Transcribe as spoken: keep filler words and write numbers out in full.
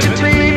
Meditate.